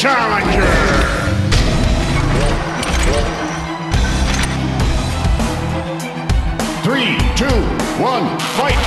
challenger! Three, two, one, fight!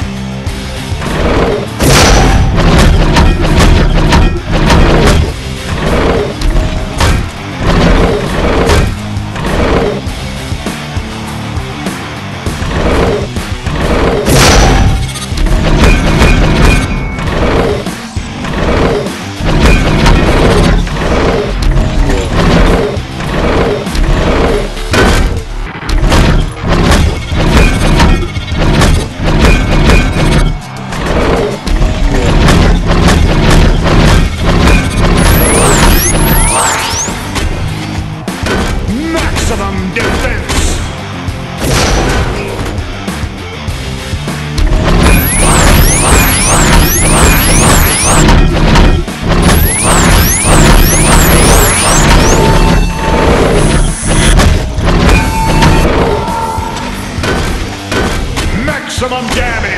Maximum damage!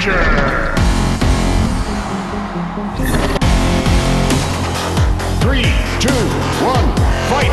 Ranger! 3, 2, 1, fight!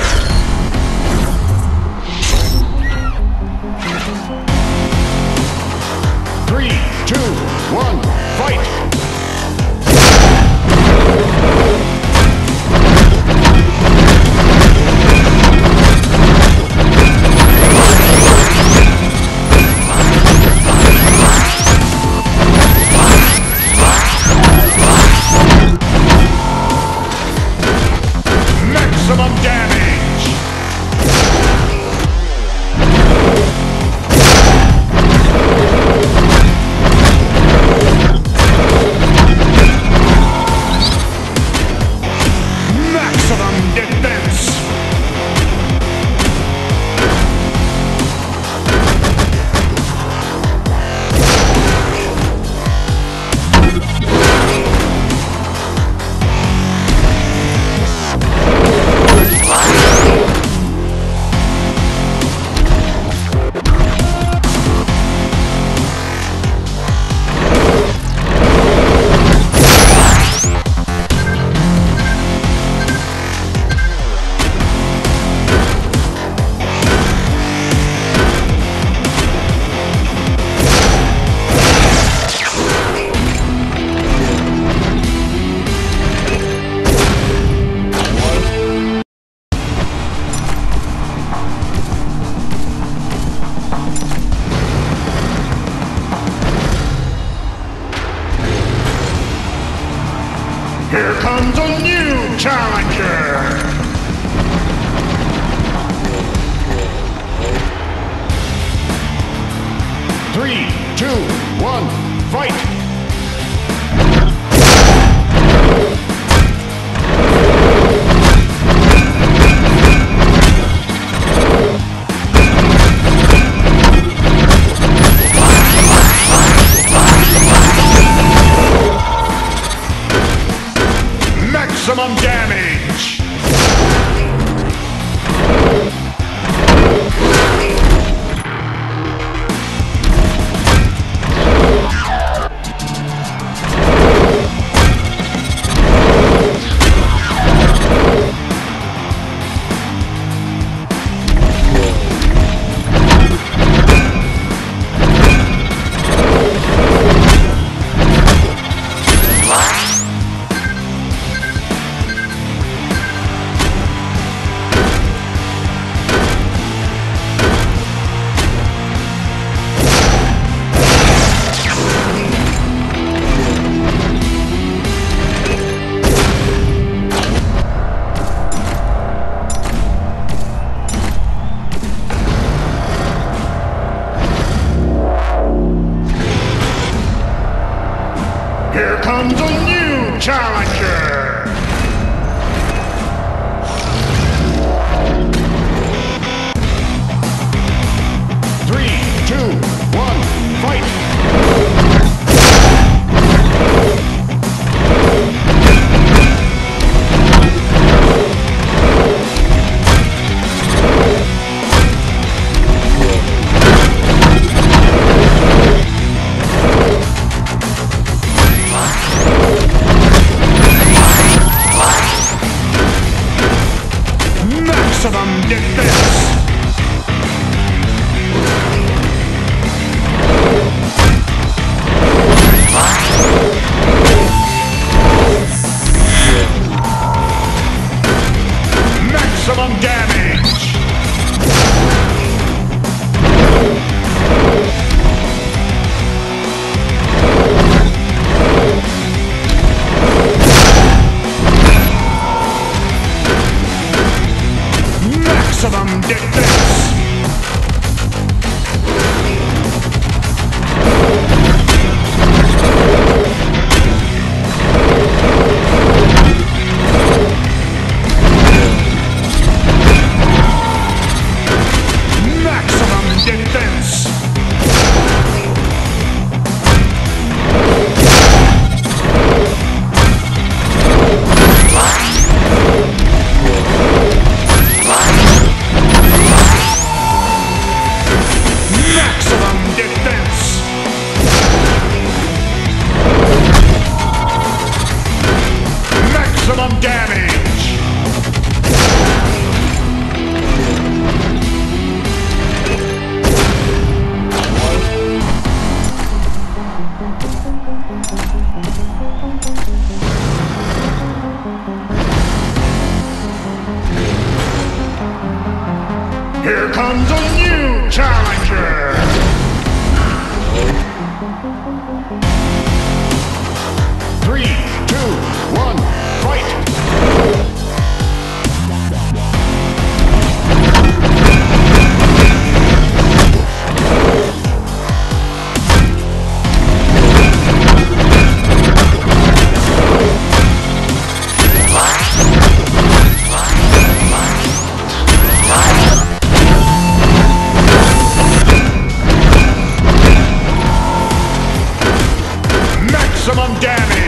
Here comes a new challenger! 3, 2, 1, fight! Maximum damage! Here comes a new challenger! 3, 2, 1, fight! damage.